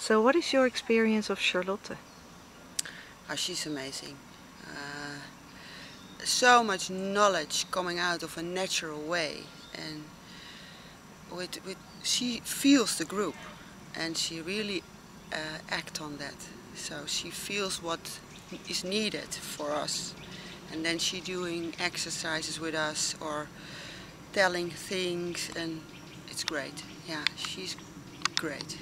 So what is your experience of Charlotte? Oh, she's amazing. So much knowledge coming out of a natural way, and she feels the group and she really acts on that. So she feels what is needed for us, and then she doing exercises with us or telling things, and it's great. Yeah, she's great.